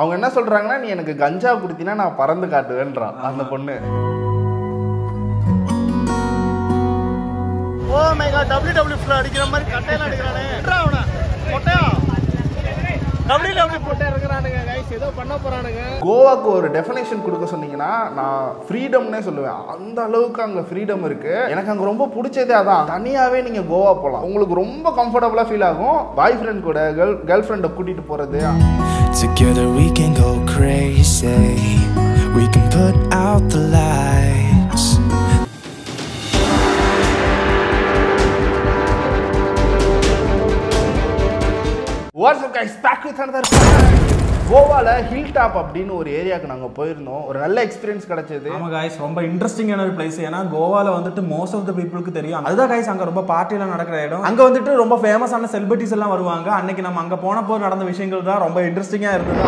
அவங்க என்ன சொல்றாங்கன்னா, நீ எனக்கு கஞ்சா குடுத்தினா நான் பறந்து காட்டுவேன்றான் அந்த பொண்ணு. ஓ மை காட், WWF அடிக்கிற மாதிரி கட்டையில அடிக்கறானே. என்னடா அவனா? கொட்டையா? கோவாக்கு ஒரு டெஃபினேஷன் கொடுக்க சொன்னீங்கன்னா நான் ஃப்ரீடம்னே சொல்லுவேன். அந்த அளவுக்கு அங்கே ஃப்ரீடம் இருக்கு. எனக்கு அங்கே ரொம்ப பிடிச்சதே அதான், தனியாகவே நீங்கள் கோவா போகலாம், உங்களுக்கு ரொம்ப கம்ஃபர்டபுளாக ஃபீல் ஆகும். பாய் ஃப்ரெண்ட் கூட கேர்ள் ஃப்ரெண்டை கூட்டிகிட்டு போகிறது. What's up guys, back with another. கோவால ஹில் டாப் அப்படின்னு ஒரு ஏரியாவுக்கு நாங்கள் போயிருந்தோம். ஒரு நல்ல எக்ஸ்பீரியன்ஸ் கிடைச்சது. ஆமா கைஸ், ரொம்ப இன்ட்ரெஸ்டிங்கான ஒரு பிளேஸ். ஏன்னா கோவால வந்துட்டு மோஸ்ட் ஆஃப் த பீப்புளுக்கு தெரியும். அதுதான் கைஸ் அங்கே ரொம்ப பார்ட்டிலாம் நடக்கிற இடம். அங்கே வந்துட்டு ரொம்ப ஃபேமஸான செலிபிரிட்டிஸ் எல்லாம் வருவாங்க. அன்னைக்கு நம்ம அங்கே போன போது நடந்த விஷயங்கள் தான் ரொம்ப இன்ட்ரெஸ்டிங்காக இருந்தது.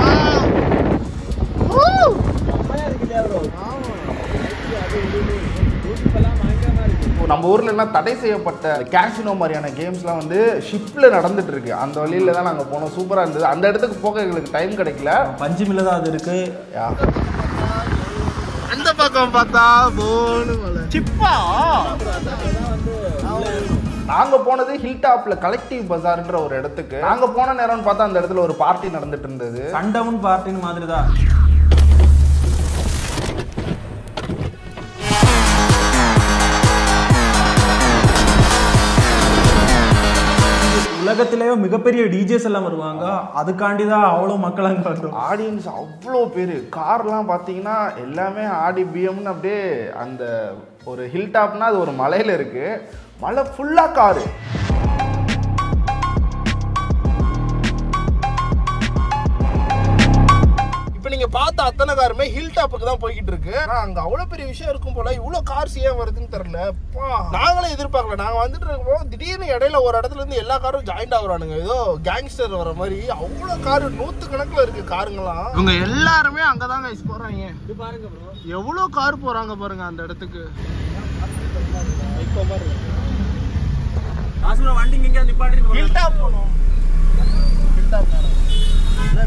நம்ம ஊரில் எல்லாம் தடை செய்யப்பட்ட கேசினோ மாதிரியான கேம்ஸ்லாம் வந்து ஷிப்பில் நடந்துட்டு இருக்கு. அந்த வழியில தான் நாங்கள் போனோம். சூப்பராக இருந்தது. அந்த இடத்துக்கு போக எங்களுக்கு டைம் கிடைக்கல. பஞ்சுமில்ல தான் அது இருக்கு. அந்த பக்கம் பார்த்தா சிப்பா. நாங்கள் போனது ஹில் டாப்பில் கலெக்டிவ் பஜார்ன்ற ஒரு இடத்துக்கு. நாங்கள் போன நேரம்னு பார்த்தா அந்த இடத்துல ஒரு பார்ட்டி நடந்துட்டு இருந்தது. சண்டவுன் பார்ட்டின்னு மாதிரி தான். உலகத்திலேயே மிகப்பெரிய டிஜேஸ் எல்லாம் வருவாங்க. அதுக்காண்டி தான் அவ்வளோ மக்கள் அங்கே வரும். ஆடியன்ஸ் அவ்வளோ பேர். கார்லாம் பார்த்தீங்கன்னா எல்லாமே ஆடி பிஎம்னு. அப்படியே அந்த ஒரு ஹில் டாப்னா அது ஒரு மலையில் இருக்குது. மலை ஃபுல்லாக காரு. இப்போ நீங்கள் பார்த்த அத்தனை காருமே ஹில் டாப்புக்கு தான் போய்கிட்டு இருக்கு. ஆனால் அங்கே அவ்வளோ பெரிய விஷயம் இருக்கும் போல் இவ்வளோ கார்ஸ் ஏன் வருதுன்னு தெரில. நாங்களே எதிர்பார்க்கல. நாங்கள் வந்துட்டு இருக்கோம், திடீர்னு இடையில ஒரு இடத்துல இருந்து எல்லா காரும் ஜாயிண்ட் ஆகுறானுங்க. ஏதோ கேங்ஸ்டர் வர மாதிரி அவ்வளோ காரு, 100 கணக்கில் இருக்கு காருங்களாம். இவங்க எல்லாருமே அங்கதாங்க போறாங்க. பாருங்க எவ்வளோ கார் போறாங்க பாருங்க அந்த இடத்துக்கு.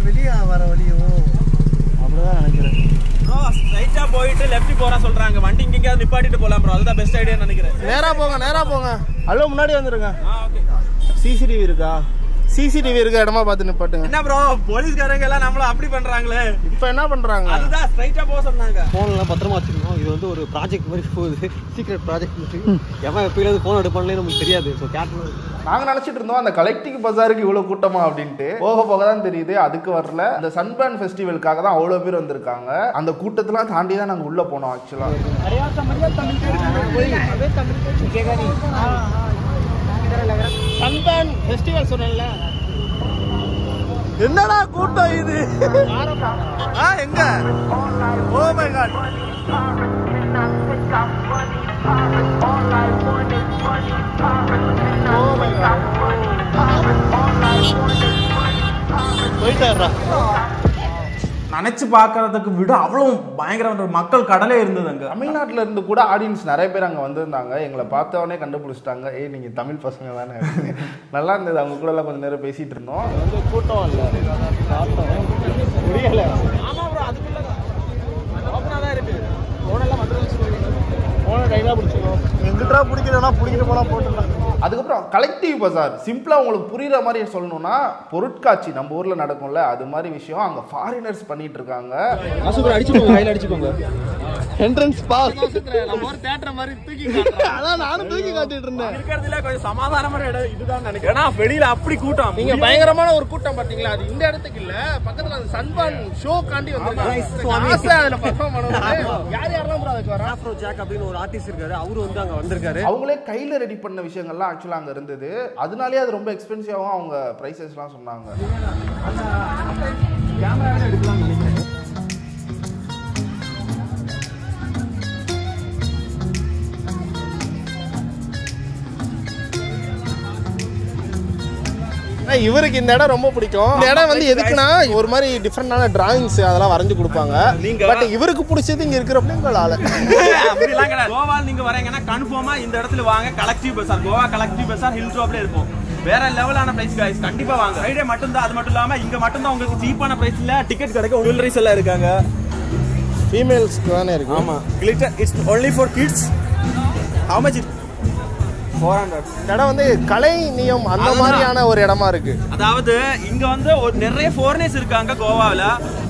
வெளியே வர வழியோ அப்படிதான் நினைக்கிறேன். ரைட்டா போயிட்டு லெஃப்ட் போறா சொல்றாங்க. வண்டி இங்கேயாவது நிப்பாட்டிட்டு போலாம் ப்ரோ. அதுதான் பெஸ்ட் ஐடியா நினைக்கிறேன். நேரா போங்க, நேரா போங்க. ஹலோ, முன்னாடி வந்துருங்க. ஓகே. சிசிடிவி இருக்கா? சிசிடிவி இருக்க இடமா பார்த்து நிப்பாட்டுங்க. என்ன ப்ரோ, போலீஸ்காரங்க எல்லாம் நம்மள அப்படி பண்றாங்களே. இப்போ என்ன பண்றாங்க? அதுதான் ஸ்ட்ரைட்டா போக சொன்னாங்க. போன்லாம் பத்திரமா வச்சுக்கணும். இது வந்து ஒரு ப்ராஜெக்ட் மாதிரி போகுது, சீக்ரெட் ப்ராஜெக்ட் மாதிரி. எவன் எப்பயிலேருந்து போன் எடுப்பானே நமக்கு தெரியாது. ஸோ கேட்கணும். நாங்க நினைச்சிட்டு இருந்தோம் அந்த கலெக்டிவ் பஜாருக்கு இவ்வளவு கூட்டமா அப்படின்ட்டு. போக போக தான் தெரியுது அதுக்கு வரல. அந்த சன்பர்ன் ஃபெஸ்டிவலுக்காக தான் அவ்வளவு பேர் வந்திருக்காங்க. அந்த கூட்டத்தெல்லாம் தாண்டி தான் நாங்க உள்ள போனோம். ஆக்சுவலா சன்பர்ன் ஃபெஸ்டிவல் சொன்னேன்ல, என்னடா கூட்டம் இது. எங்க ஓ மை காட், நினைச்சு பாக்குறதுக்கு விட அவ்வளவு பயங்கர மக்கள் கடலே இருந்தது. அங்க தமிழ்நாட்டுல இருந்து கூட ஆடியன்ஸ் நிறைய பேர் அங்க வந்திருந்தாங்க. எங்களை பார்த்தவனே கண்டுபிடிச்சிட்டாங்க. ஏய், நீங்க தமிழ் பசங்க தானே. நல்லா இருந்தது. அவங்க கூட எல்லாம் கொஞ்ச நேரம் பேசிட்டு இருந்தோம். கூட்டம் முடியல. ஆமா ப்ரோ, அதுக்குள்ள ஓபனாதான் இருக்கு. போனெல்லாம் வந்துருச்சு. அதுக்கப்புறம் கலெக்டிவ் பஜார் சிம்பிளா உங்களுக்கு புரியுற மாதிரி சொல்லணும்னா, பொருட்காட்சி நம்ம ஊர்ல நடக்கும்ல அது மாதிரி விஷயம் அங்க ஃபாரினர்ஸ் பண்ணிட்டு இருக்காங்க. என்ட்ரன்ஸ் பாஸ் நம்ம ஒரு தியேட்டர் மாதிரி தூக்கி காட்டுறாங்க. அதான் நானும் தூக்கி காட்டிட்டு இருந்தேன். இருக்கிறதுல கொஞ்சம் சமாதானமான இடம் இதுதான் நினைக்கிறேன். ஏன்னா வெளியில அப்படி கூட்டம். நீங்க பயங்கரமான ஒரு கூட்டம் பாத்தீங்களா? அது இந்த இடத்துக்கு இல்ல, பக்கத்துல அந்த சன்பான் ஷோ காண்டி வந்திருக்காங்க. அதுல பர்ஃபார்ம் பண்ணுவாங்க. யார் யாரெல்லாம் கூட அதுக்கு வரா? ஆஃப்ரோ ஜாக் அப்படின்னு ஒரு ஆர்டிஸ்ட் இருக்காரு. அவரு வந்து அங்க வந்திருக்காரு. அவங்களே கையில ரெடி பண்ண விஷயங்கள்லாம் ஆக்சுவலா அங்க இருந்தது. அதனாலே அது ரொம்ப எக்ஸ்பென்சிவாகவும் அவங்க பிரைசஸ் எல்லாம் சொன்னாங்க. கேமராவே எடுக்கலாம். இவருக்கு இந்த இடம் ரொம்ப பிடிக்கும். இந்த இடம் வந்து எதுக்குன்னா, ஒரு மாதிரி டிஃப்ரெண்டான டிராயிங்ஸ் அதெல்லாம் வரைஞ்சு கொடுப்பாங்க. பட் இவருக்கு பிடிச்சது இங்க இருக்கிற பிள்ளைங்களால. கோவால் நீங்க வரீங்கன்னா கன்ஃபார்மா இந்த இடத்துல வாங்க. Collective bazaar, Goa collective bazaar hill டாப்ல இருக்கும். வேற லெவலான பிரைஸ் गाइस கண்டிப்பா வாங்க ஃரைடே மட்டும் தான் அது மட்டும் இல்லாம இங்க மட்டும் தான் உங்களுக்கு சீப்பான பிரைஸ்ல டிக்கெட் கிடைக்க ட்யூலரிஸ் எல்லாம் இருக்காங்க females தான இருக்கு ஆமா glitter it's only for kids how much 400 கடை வந்து கலை நியம் அந்த மாதிரியான ஒரு இடமா இருக்கு அதாவது இங்க வந்து நிறைய foreigners இருக்காங்க கோவால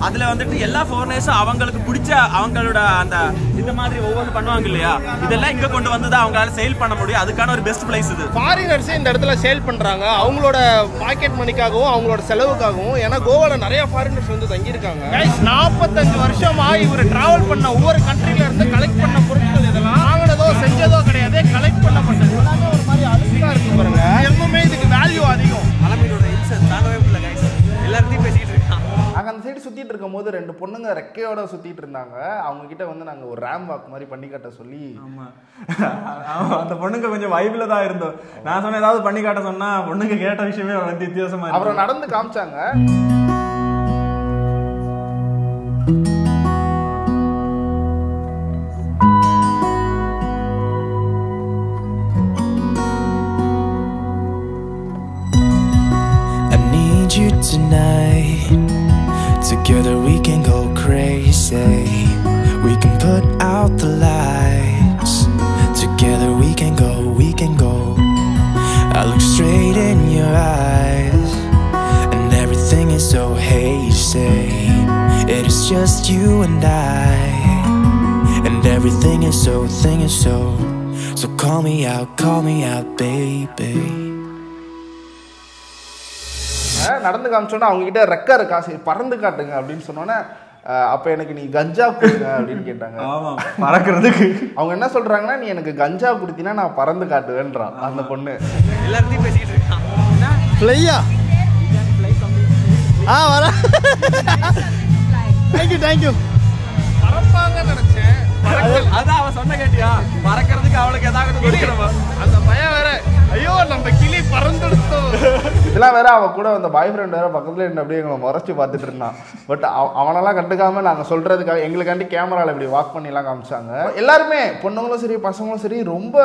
அதுல வந்துட்டு எல்லா foreigners அவங்களுக்கு பிடிச்ச அவங்களோட அந்த இந்த மாதிரி ஒவ்வொரு பண்ணுவாங்க இல்லையா இதெல்லாம் இங்க கொண்டு வந்து தான் அவங்களால சேல் பண்ண முடியும் அதுக்கான ஒரு பெஸ்ட் பிளேஸ் இது foreigners இந்த இடத்துல சேல் பண்றாங்க அவங்களோட பாக்கெட் மணிக்காகவும் அவங்களோட செலவுக்காகவும் ஏனா கோவால நிறைய foreigners வந்து தங்கி இருக்காங்க गाइस 45 வருஷமா இவர டிராவல் பண்ண ஒவ்வொரு கண்ட்ரில இருந்து கலெக்ட் பண்ண பொருட்கள் இதெல்லாம் வாங்குனதோ செஞ்சதோ கிடையாது கலெக்ட் பண்ணப்பட்டது ஒரு மாதிரி அழுக்கா இருக்கு பாருங்க எல்லாமே இதுக்கு வேல்யூ அதிகம் அலமீனோட இன்சென்ட் தாங்கவே முடியல गाइस எல்லாரும் பேசிட்டு இருக்காங்க நாங்க அந்த சைடு சுத்திட்டு இருக்கும்போது ரெண்டு பொண்ணுங்க ரெக்கையோட சுத்திட்டு இருந்தாங்க அவங்க கிட்ட வந்து நாங்க ஒரு ராம் வாக் மாதிரி பண்ணி காட்ட சொல்லி ஆமா அந்த பொண்ணுங்க கொஞ்சம் வைப்ல தான் இருந்தோம் நான் சொன்ன ஏதாவது பண்ணி காட்ட சொன்னா பொண்ணுங்க கேட்ட விஷயமே வந்து வித்தியாசமா இருக்கு அப்புறம் நடந்து காமிச்சாங்க Tonight, together we can go crazy. We can put out the lights. Together we can go. I look straight in your eyes, and everything is so hazy. It is just you and I, and everything is so, thing is so. So call me out, baby. நடந்து காமிச்சோன்னா அவங்க கிட்ட ரெக்கா இருக்கா சரி பறந்து காட்டுங்க அப்படின்னு சொன்னோன்னா அப்ப எனக்கு நீ கஞ்சா கொடுங்க அப்படின்னு கேட்டாங்க பறக்கிறதுக்கு அவங்க என்ன சொல்றாங்கன்னா நீ எனக்கு கஞ்சா குடுத்தினா நான் பறந்து காட்டுவேன்றான் அந்த பொண்ணு எல்லாத்தையும் பேசிட்டு இருக்கான் பறப்பாங்க நினைச்சேன் அதான் அவன் சொன்ன கேட்டியா பறக்கிறதுக்கு அவளுக்கு ஏதாவது கொடுக்கணுமா அந்த பயம் வேற ஐயோ நம்ம கிளி பறந்துடுத்தோம் இதெல்லாம் வேற அவன் கூட அந்த பாய் ஃப்ரெண்ட் வேற பக்கத்துல என்ன அப்படியே எங்களை முறைச்சி பார்த்துட்டு இருந்தான் பட் அவனெல்லாம் கண்டுக்காம நாங்க சொல்றதுக்காக எங்களுக்காண்டி கேமரால இப்படி வாக் பண்ணி எல்லாம் காமிச்சாங்க எல்லாருமே பொண்ணுங்களும் சரி பசங்களும் சரி ரொம்ப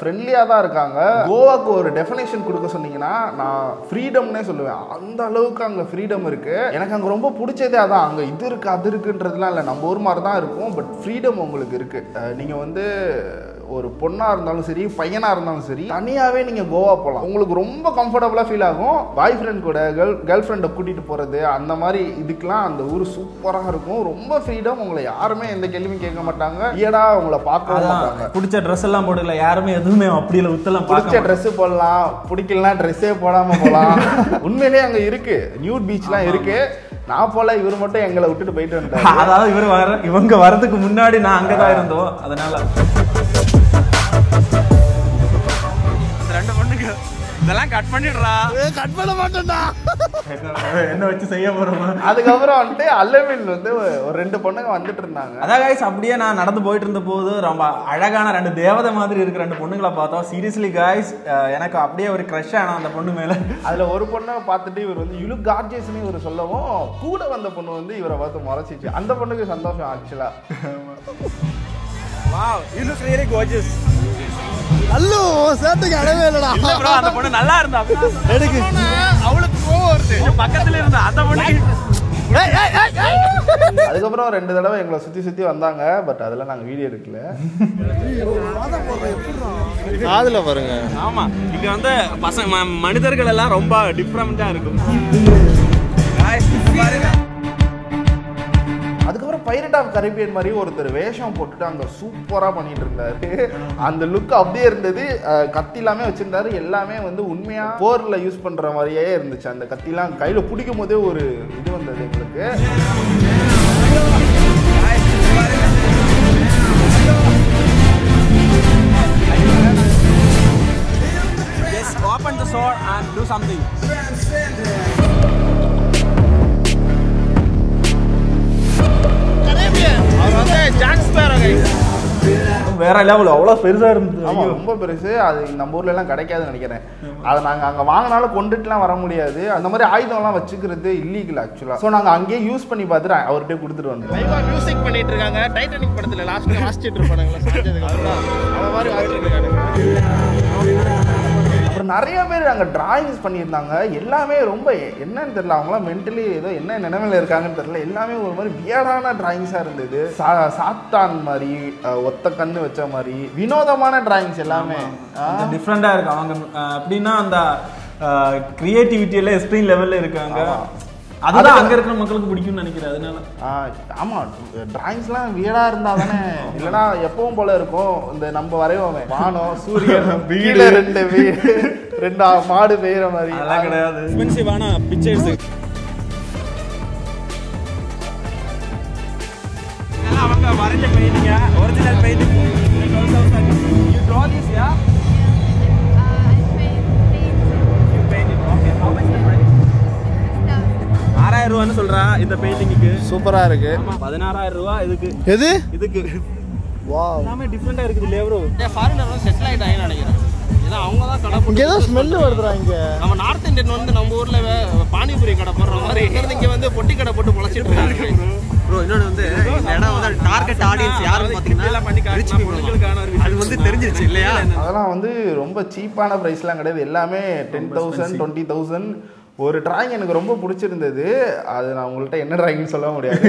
ஃப்ரெண்ட்லியா தான் இருக்காங்க கோவாக்கு ஒரு டெஃபினேஷன் கொடுக்க சொன்னீங்கன்னா நான் ஃப்ரீடம்னே சொல்லுவேன் அந்த அளவுக்கு அங்க ஃப்ரீடம் இருக்கு எனக்கு அங்க ரொம்ப பிடிச்சதே அதான் அங்க இது இருக்கு அது இருக்குன்றதுலாம் இல்லை நம்ம ஒரு மாதிரி தான் இருக்கும் பட் ஃப்ரீடம் உங்களுக்கு இருக்கு நீங்க வந்து ஒரு பொண்ணா இருந்தாலும் சரி பையனா இருந்தாலும் சரி தனியாவே நீங்க கோவா போகலாம் உங்களுக்கு ரொம்ப கம்ஃபர்டபுளா ஃபீல் ஆகும் பாய் ஃப்ரெண்ட் கூட கேர்ள் ஃப்ரெண்டை கூட்டிட்டு போறது அந்த மாதிரி இதுக்கெல்லாம் அந்த ஊர் சூப்பராக இருக்கும் ரொம்ப ஃப்ரீடம் உங்களை யாருமே எந்த கேள்வியும் கேட்க மாட்டாங்க ஏடா உங்களை பார்க்க மாட்டாங்க பிடிச்ச ட்ரெஸ் எல்லாம் போடல யாருமே எதுவுமே அப்படி இல்லை உத்தெல்லாம் பிடிச்ச ட்ரெஸ் போடலாம் பிடிக்கலாம் ட்ரெஸ்ஸே போடாம போகலாம் உண்மையிலேயே அங்க இருக்கு நியூட் பீச் எல்லாம் இருக்கு நான் போல இவரு மட்டும் எங்களை விட்டுட்டு போயிட்டு வந்தேன் அதாவது இவர் இவங்க வரதுக்கு முன்னாடி நான் அங்கதான் இருந்தோம் அதனால இதெல்லாம் கட் பண்ணிடுறா கட் பண்ண மாட்டேன்டா என்ன வச்சு செய்ய போறோமா அதுக்கப்புறம் வந்துட்டு அல்லவில் வந்து ஒரு ரெண்டு பொண்ணுங்க வந்துட்டு இருந்தாங்க அதான் கைஸ் அப்படியே நான் நடந்து போயிட்டு இருந்த போது ரொம்ப அழகான ரெண்டு தேவதை மாதிரி இருக்கிற ரெண்டு பொண்ணுங்களை பார்த்தோம் சீரியஸ்லி கைஸ் எனக்கு அப்படியே ஒரு கிரஷ் ஆனோம் அந்த பொண்ணு மேல அதுல ஒரு பொண்ணை பார்த்துட்டு இவர் வந்து யூ லுக் கார்ஜியஸ்னு இவர் சொல்லவும் கூட வந்த பொண்ணு வந்து இவரை பார்த்து முறைச்சிச்சு அந்த பொண்ணுக்கு சந்தோஷம் ஆக்சுவலா wow you look really gorgeous அல்லோ சேட்டக்கு அடவே இல்லடா இல்ல bro அந்த பொண்ணு நல்லா இருந்தா எனக்கு அவளுக்கு கோவம் வருது பக்கத்துல இருந்தா அந்த பொண்ணு ஏய் ஏய் ஏய் அதுக்கு அப்புறம் ரெண்டு தடவை எங்களை சுத்தி சுத்தி வந்தாங்க பட் அதெல்லாம் நாங்க வீடியோ எடுக்கல வாதம் போறே எப்பறா ஆதுல பாருங்க ஆமா இங்க வந்து பசங்க மனிதர்கள் எல்லாம் ரொம்ப டிஃபரண்டா இருக்கும் गाइस பாருங்க அதுக்கப்புறம் பைரட் ஆஃப் கரீபியன் மாதிரி ஒருத்தர் வேஷம் போட்டுட்டு அங்கே சூப்பராக பண்ணிட்டு இருந்தாரு அந்த லுக் அப்படியே இருந்தது கத்தி எல்லாமே வச்சிருந்தாரு எல்லாமே வந்து உண்மையாக போரில் யூஸ் பண்ணுற மாதிரியே இருந்துச்சு அந்த கத்திலாம் கையில் பிடிக்கும் போதே ஒரு இது வந்தது எங்களுக்கு Just open the sword and do something. வேற லெவல் அவ்வளோ பெருசாக இருந்தது ஆமாம் ரொம்ப பெருசு அது நம்ம ஊர்ல எல்லாம் கிடைக்காதுன்னு நினைக்கிறேன் அதை நாங்கள் அங்கே வாங்கினாலும் கொண்டுட்டுலாம் வர முடியாது அந்த மாதிரி ஆயுதம்லாம் வச்சுக்கிறது இல்லீகல் ஆக்சுவலாக ஸோ நாங்கள் அங்கேயே யூஸ் பண்ணி பார்த்துட்டு அவர்கிட்டே கொடுத்துட்டு வந்தோம் மியூசிக் பண்ணிட்டு இருக்காங்க டைட்டானிக் படத்தில் லாஸ்ட் வாசிச்சுட்டு இருப்பானுங்களா அந்த மாதிரி வாசிட்டு இருக்காங்க அப்புறம் நிறைய பேர் அங்கே டிராயிங்ஸ் பண்ணியிருந்தாங்க. எல்லாமே ரொம்ப என்னன்னு தெரியல, அவங்களாம் மென்டலி ஏதோ என்ன நிலைமையில் இருக்காங்கன்னு தெரியல. எல்லாமே ஒரு மாதிரி வியர்டான டிராயிங்ஸாக இருந்தது. சாத்தான் மாதிரி, ஒத்த கண்ணு வச்ச மாதிரி வினோதமான டிராயிங்ஸ் எல்லாமே டிஃப்ரெண்டாக இருக்கு. அவங்க அப்படின்னா அந்த கிரியேட்டிவிட்டியில எக்ஸ்ட்ரீம் லெவலில் இருக்காங்க. அதுதான் அங்கே இருக்கிற மக்களுக்கு பிடிக்கும்னு நினைக்கிறேன். அதனால ஆமாம், டிராயிங்ஸ்லாம் வீடாக இருந்தால் தானே, இல்லைனா எப்பவும் போல இருக்கும். இந்த நம்ம வரைவோமே வானம், சூரியன், வீடு, ரெண்டு வீடு, ரெண்டா மாடு பெய்கிற மாதிரி அதெல்லாம் கிடையாது. எக்ஸ்பென்சிவான பிக்சர்ஸ் அவங்க வரைஞ்ச பெயிண்டிங்க, original painting 12,000. You draw this, yeah? You paint it. Okay, how much the price? 6000 ரூபான்னு சொல்றா இந்த பெயிண்டிங்க்கு. சூப்பரா இருக்கு. 16000 ரூபாய் இதுக்கு. எது? இதுக்கு. வாவ். எல்லாமே டிஃபரண்டா இருக்குது லே bro. இந்த ஃபாரினர்லாம் செட்டில் ஆயிட்டாங்கன்னு நினைக்கிறேன். ஏன்னா அவங்க தான் கடை போட்டு. இங்க ஏதோ ஸ்மெல் வருதுடா இங்க. நம்ம நார்த் இந்தியன் வந்து நம்ம ஊர்ல பானிபூரி கடை போடுற மாதிரி இங்க வந்து பொட்டி கடை போட்டு பொளச்சிட்டு இருக்காங்க bro. இன்னொரு வந்து இந்த இடம் வந்து டார்கெட் ஆடியன்ஸ் யாருன்னு பாத்தீங்கன்னா எல்லாம் பண்ணி ரிச் பீப்பிள்கான ஒரு அது வந்து தெரிஞ்சிருச்சு இல்லையா? அதெல்லாம் வந்து ரொம்ப சீப்பான பிரைஸ்லாம் கிடையாது. எல்லாமே 10000 20000. ஒரு டிராயிங் எனக்கு ரொம்ப பிடிச்சிருந்தது. அது நான் உங்கள்கிட்ட என்ன டிராயிங்னு சொல்ல முடியாது,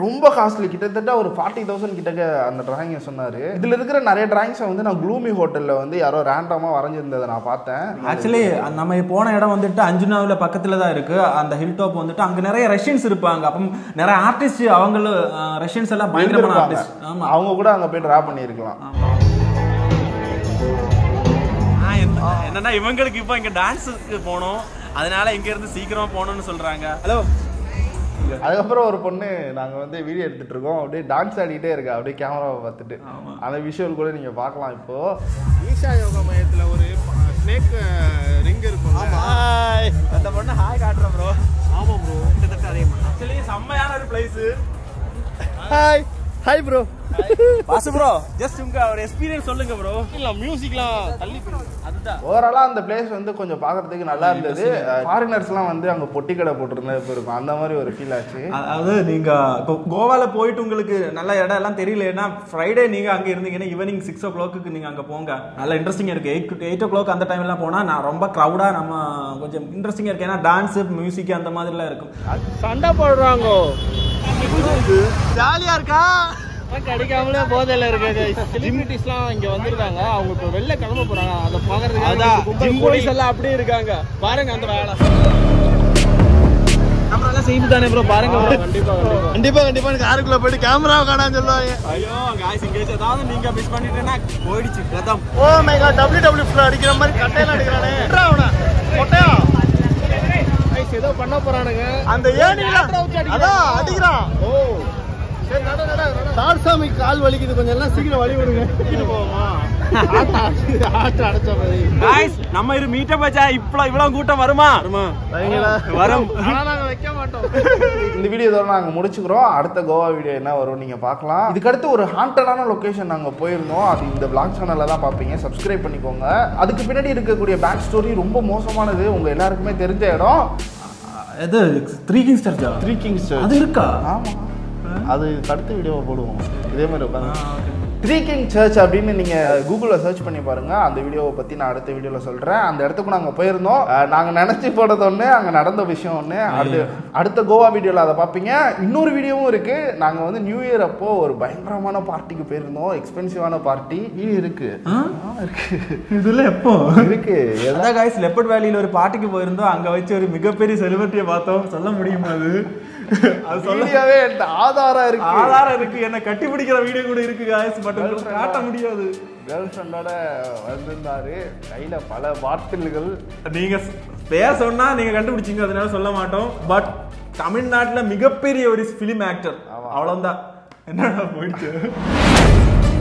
ரொம்ப காஸ்ட்லி. கிட்டத்தட்ட ஒரு 40,000 கிட்டக்க அந்த டிராயிங்கை சொன்னார். இதில் இருக்கிற நிறைய டிராயிங்ஸை வந்து நான் க்ளூமி ஹோட்டலில் வந்து யாரோ ரேண்டமாக வரைஞ்சிருந்ததை நான் பார்த்தேன். ஆக்சுவலி நம்ம போன இடம் வந்துட்டு அஞ்சுனாவில் பக்கத்தில் தான் இருக்குது. அந்த ஹில் டாப் வந்துட்டு அங்கே நிறைய ரஷ்யன்ஸ் இருப்பாங்க. அப்போ நிறைய ஆர்டிஸ்ட், அவங்களும் ரஷ்யன்ஸ் எல்லாம் பயங்கரமான ஆர்டிஸ்ட். ஆமாம், அவங்க கூட அங்கே போய் ட்ரா பண்ணியிருக்கலாம். என்னன்னா இவங்களுக்கு இப்போ இங்கே டான்ஸுக்கு போனோம், அதனால இங்க இருந்து சீக்கிரம் போகணும்னு சொல்றாங்க. ஹலோ. அதுக்கப்புறம் ஒரு பொண்ணு நாங்க வந்து வீடியோ எடுத்துட்டு இருக்கோம், அப்படியே டான்ஸ் ஆடிட்டே இருக்கா, அப்படியே கேமராவை பார்த்துட்டு. அந்த விஷுவல் கூட நீங்க பார்க்கலாம். இப்போ ஈஷா யோகா மையத்துல ஒரு ஸ்னேக் ரிங் இருக்கும். ஹாய். அந்த பொண்ணு ஹாய் காட்ற ப்ரோ. ஆமா ப்ரோ, கிட்டத்தட்ட அதே மாதிரி. एक्चुअली செம்மையான ஒரு place. Hi hi bro. Boss bro, just உங்க ஒரு எக்ஸ்பீரியன்ஸ் சொல்லுங்க ப்ரோ. இல்ல மியூசிக்லாம் தள்ளி அதுதான். ஓவராலா அந்த பிளேஸ் வந்து கொஞ்சம் பாக்குறதுக்கு நல்லா இருந்தது. ஃபாரினர்ஸ்லாம் வந்து அங்க பொட்டி கடை போட்டுருந்தா இப்ப இருக்கும் அந்த மாதிரி ஒரு ஃபீல் ஆச்சு. அதாவது நீங்க கோவால போயிட்டு உங்களுக்கு நல்ல இடம் எல்லாம் தெரியலன்னா ஃப்ரைடே நீங்க அங்க இருந்தீங்கன்னா ஈவினிங் 6 o'clock நீங்க அங்க போங்க. நல்லா இன்ட்ரெஸ்டிங்கா இருக்கு. 8 o'clock அந்த டைம் எல்லாம் போனா நான் ரொம்ப கிரௌடா நம்ம கொஞ்சம் இன்ட்ரெஸ்டிங்கா இருக்கு. ஏன்னா டான்ஸ், மியூசிக் அந்த மாதிரி எல்லாம் இருக்கும். சண்டை போடுறாங்க, ஜாலியா இருக்கா. கிடைக்காமலே போதையில இருக்காங்க. செலிபிரிட்டிஸ்லாம் இங்க வந்துருக்காங்க. அவங்க இப்போ வெளில கிளம்ப போறாங்க. அதை பாக்குறதுக்கு எல்லாம் அப்படியே இருக்காங்க. பாருங்க அந்த வேலை கேமராலாம் சேஃப் தானே ப்ரோ? பாருங்க ப்ரோ. கண்டிப்பா கண்டிப்பா கண்டிப்பா காருக்குள்ள போயிட்டு கேமராவை காணான்னு சொல்லுவாங்க. ஐயோ காய்ஸ், இங்கே ஏதாவது நீங்க மிஸ் பண்ணிட்டேன்னா போயிடுச்சு கதம். ஓ மை காட், WWF அடிக்கிற மாதிரி கட்டையில அடிக்கிறானே. அவனா மொட்டையா காய்ஸ் ஏதோ பண்ண போறானுங்க. அந்த ஏணில அதான் அடிக்கிறான். ஓ தார்சாமி கால் வலிக்குது, கொஞ்சம் எல்லாம் சீக்கிரம் வலி விடுங்க. நம்ம இது மீட்ட பச்சா இப்ப இவ்வளவு கூட்டம் வருமா? வரும், நாங்க வைக்க மாட்டோம். இந்த வீடியோ இதோட நாங்க முடிச்சுக்கிறோம். அடுத்த கோவா வீடியோ என்ன வரும் நீங்க பாக்கலாம். இதுக்கடுத்து ஒரு ஹாண்டடான லொகேஷன் நாங்க போயிருந்தோம். அது இந்த vlog சேனல்ல தான் பாப்பீங்க. சப்ஸ்கிரைப் பண்ணிக்கோங்க. அதுக்கு பின்னாடி இருக்கக்கூடிய பேக் ஸ்டோரி ரொம்ப மோசமானது. உங்க எல்லாருக்குமே தெரிஞ்ச இடம் எது? 3 Kings Church. 3 Kings Church அது இருக்கா? ஆமா, அது அடுத்த வீடியோவை போடுவோம் இதே மாதிரி உட்காந்து. 3 Kings Church அப்படின்னு நீங்கள் கூகுளில் சர்ச் பண்ணி பாருங்கள். அந்த வீடியோவை பற்றி நான் அடுத்த வீடியோவில் சொல்கிறேன். அந்த இடத்துக்கு நாங்கள் போயிருந்தோம். நாங்கள் நினச்சி போனது ஒன்று, அங்கே நடந்த விஷயம் ஒன்று. அடுத்த கோவா வீடியோவில் அதை பார்ப்பீங்க. இன்னொரு வீடியோவும் இருக்குது. நாங்கள் வந்து நியூ இயர் அப்போது ஒரு பயங்கரமான பார்ட்டிக்கு போயிருந்தோம். எக்ஸ்பென்சிவான பார்ட்டி இருக்குது. இதில் எப்போ இருக்குது எதாவது காய்ஸ் லெப்பர்ட் வேலியில் ஒரு பார்ட்டிக்கு போயிருந்தோம். அங்கே வச்சு ஒரு மிகப்பெரிய செலிபிரிட்டியை பார்த்தோம். சொல்ல முடியுமா? அது சொல்லியாவே ஆதாரம் இருக்கு, ஆதாரம் இருக்கு. என்ன கட்டிப்பிடிக்கிற வீடியோ கூட இருக்கு காய்ஸ். காட்ட முடியாது. கேர்ள் ஃப்ரெண்டோட வந்திருந்தாரு, கையில பல பாட்டில்கள். நீங்க பேர் சொன்னா நீங்க கண்டுபிடிச்சிங்க, அதனால சொல்ல மாட்டோம். பட் தமிழ்நாட்டில் மிகப்பெரிய ஒரு ஃபிலிம் ஆக்டர், அவ்வளவுதான். என்னடா போயிடுச்சு.